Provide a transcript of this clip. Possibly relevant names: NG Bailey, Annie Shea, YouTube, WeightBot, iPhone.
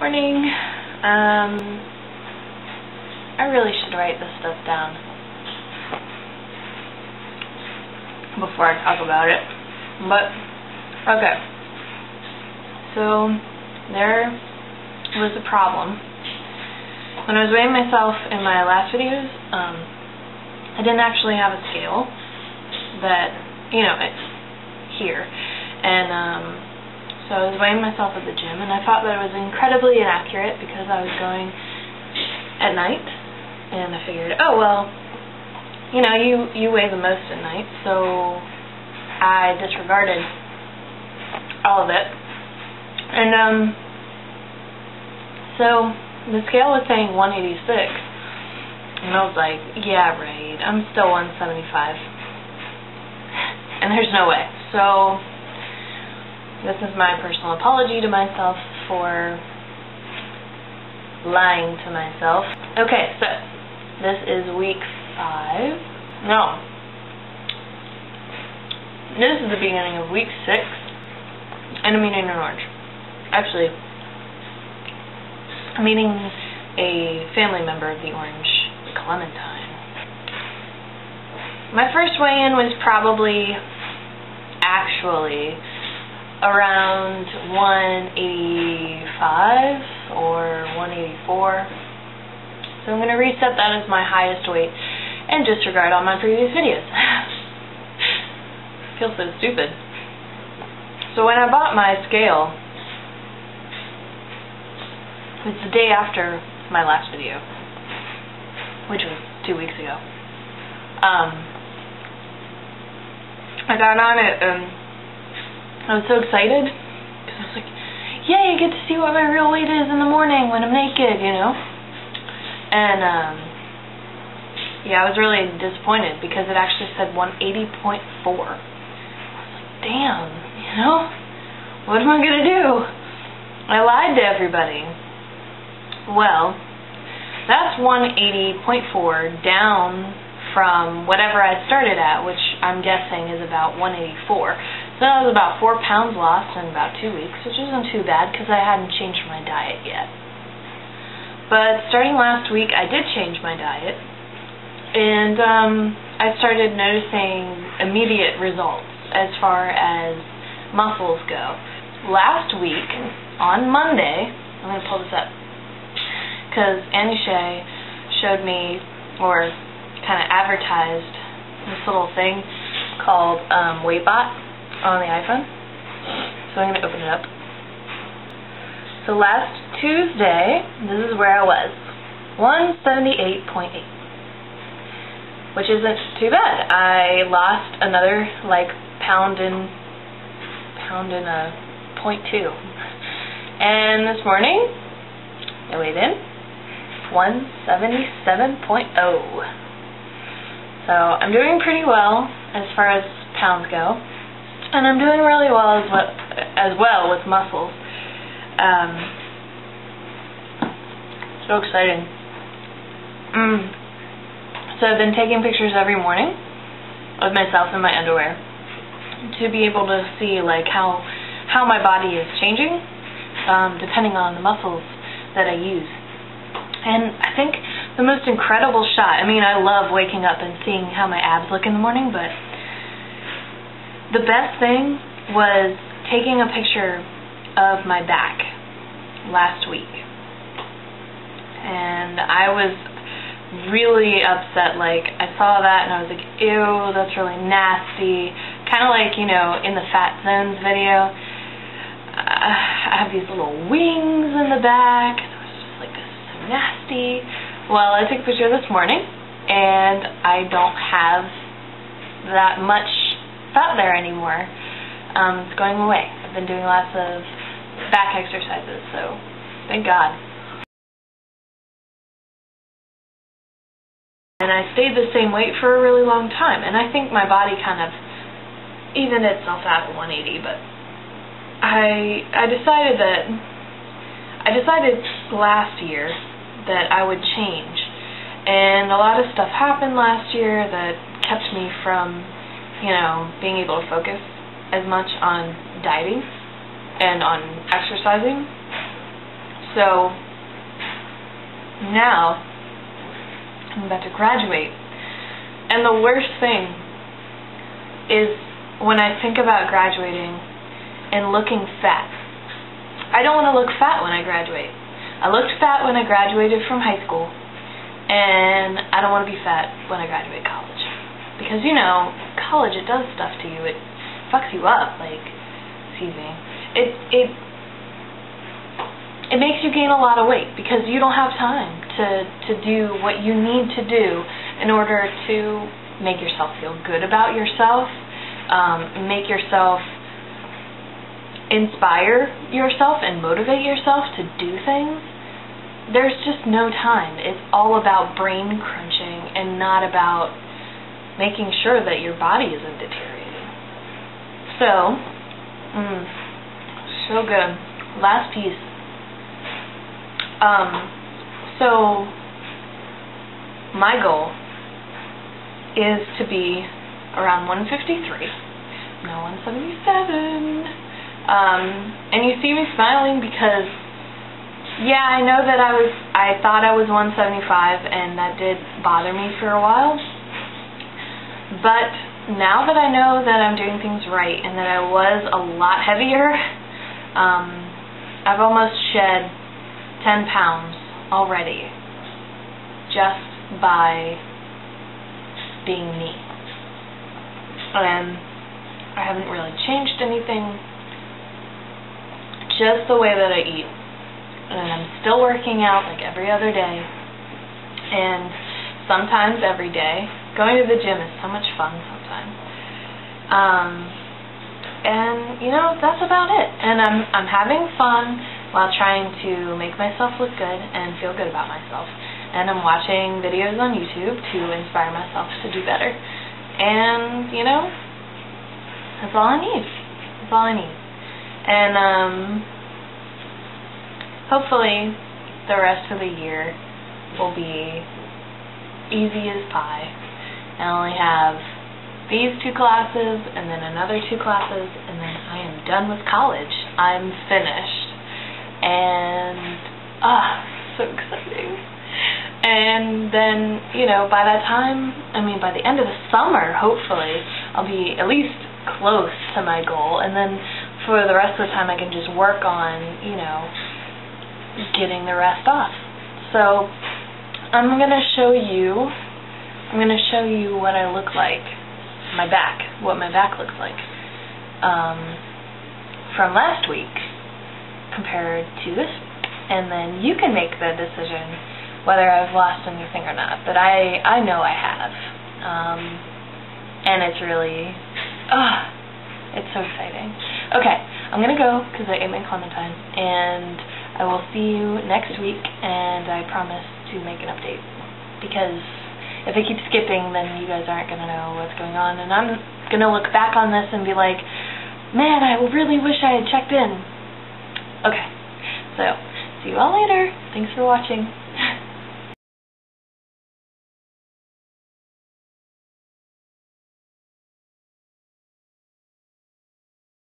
morning. I really should write this stuff down before I talk about it. But, okay. So, there was a problem. When I was weighing myself in my last videos, I didn't actually have a scale that, you know, it's here. And, so I was weighing myself at the gym, and I thought that it was incredibly inaccurate because I was going at night, and I figured, oh, well, you know, you weigh the most at night, so I disregarded all of it. And, so the scale was saying 186, and I was like, yeah, right, I'm still 175, and there's no way. So this is my personal apology to myself for lying to myself. Okay, so this is week 5. No. This is the beginning of week 6, and I'm eating an orange. Actually, I'm eating a family member of the orange, clementine. My first weigh-in was probably actually around 185 or 184. So I'm going to reset that as my highest weight and disregard all my previous videos. I feel so stupid. So when I bought my scale, it's the day after my last video, which was 2 weeks ago. I got on it and I was so excited, because I was like, yay, I get to see what my real weight is in the morning when I'm naked, you know? And, yeah, I was really disappointed, because it actually said 180.4. I was like, damn, you know? What am I gonna do? I lied to everybody. Well, that's 180.4 down from whatever I started at, which I'm guessing is about 184. So that was about 4 pounds lost in about 2 weeks, which isn't too bad because I hadn't changed my diet yet. But starting last week, I did change my diet, and I started noticing immediate results as far as muscles go. Last week, on Monday, I'm going to pull this up, because Annie Shea showed me, or kind of advertised, this little thing called WeightBot on the iPhone. So I'm going to open it up. So last Tuesday, this is where I was. 178.8. Which isn't too bad. I lost another, like, pound and a 0.2. And this morning, I weighed in. 177.0. So I'm doing pretty well as far as pounds go. And I'm doing really well as well with muscles. So exciting. So I've been taking pictures every morning of myself in my underwear to be able to see like how my body is changing depending on the muscles that I use. And I think the most incredible shot, I mean, I love waking up and seeing how my abs look in the morning, but the best thing was taking a picture of my back last week. And I was really upset. Like, I saw that and I was like, ew, that's really nasty. Kind of like, you know, in the Fat Zones video. I have these little wings in the back. And I was just like, this is so nasty. Well, I took a picture this morning and I don't have that much out there anymore. It's going away. I've been doing lots of back exercises, so thank God. And I stayed the same weight for a really long time, and I think my body kind of evened itself out at 180, but I decided last year that I would change, and a lot of stuff happened last year that kept me from, you know, being able to focus as much on dieting and on exercising. So So now I'm about to graduate. And the worst thing is when I think about graduating and looking fat. I don't want to look fat when I graduate. I looked fat when I graduated from high school, and I don't want to be fat when I graduate college. Because, you know, college, it does stuff to you. It fucks you up, like, excuse me. It makes you gain a lot of weight because you don't have time to do what you need to do in order to make yourself feel good about yourself, make yourself inspire yourself and motivate yourself to do things. There's just no time. It's all about brain crunching and not about making sure that your body isn't deteriorating. So, so good. Last piece. So my goal is to be around 153, now 177. And you see me smiling because, yeah, I know that I thought I was 175, and that did bother me for a while. But now that I know that I'm doing things right and that I was a lot heavier, I've almost shed 10 pounds already just by being me. And I haven't really changed anything, just the way that I eat. And I'm still working out like every other day, and sometimes every day. Going to the gym is so much fun sometimes. And, you know, that's about it. And I'm having fun while trying to make myself look good and feel good about myself. And I'm watching videos on YouTube to inspire myself to do better. And, you know, that's all I need. That's all I need. And hopefully the rest of the year will be easy as pie. I only have these 2 classes and then another 2 classes, and then I am done with college. I'm finished. And so exciting. And then, you know, by that time, I mean, by the end of the summer, hopefully I'll be at least close to my goal, and then for the rest of the time I can just work on, you know, getting the rest off. So I'm gonna show you what I look like, what my back looks like from last week compared to this, and then you can make the decision whether I've lost anything or not. But I know I have, and it's really, it's so exciting. Okay, I'm gonna go because I ate my clementine, and I will see you next week. And I promise to make an update, because if I keep skipping, then you guys aren't gonna know what's going on, and I'm gonna look back on this and be like, man, I really wish I had checked in. Okay, so see you all later. Thanks for watching.